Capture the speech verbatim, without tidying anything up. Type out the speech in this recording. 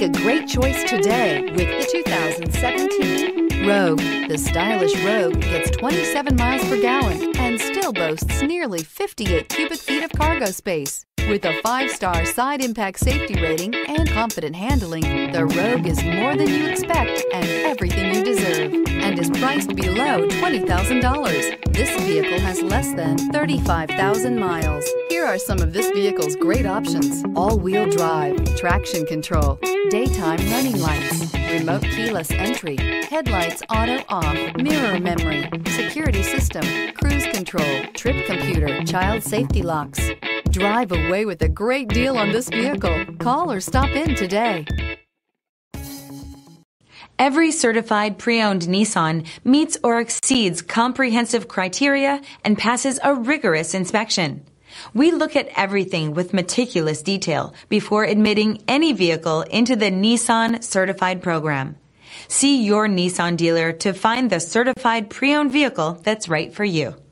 Make a great choice today with the two thousand seventeen Rogue. The stylish Rogue gets twenty-seven miles per gallon and still boasts nearly fifty-eight cubic feet of cargo space. With a five-star side impact safety rating and confident handling, the Rogue is more than you expect and everything you deserve, and is priced below twenty thousand dollars. This vehicle has less than thirty-five thousand miles. Here are some of this vehicle's great options: all-wheel drive, traction control, daytime running lights, remote keyless entry, headlights auto-off, mirror memory, security system, cruise control, trip computer, child safety locks. Drive away with a great deal on this vehicle. Call or stop in today. Every certified pre-owned Nissan meets or exceeds comprehensive criteria and passes a rigorous inspection. We look at everything with meticulous detail before admitting any vehicle into the Nissan Certified Program. See your Nissan dealer to find the certified pre-owned vehicle that's right for you.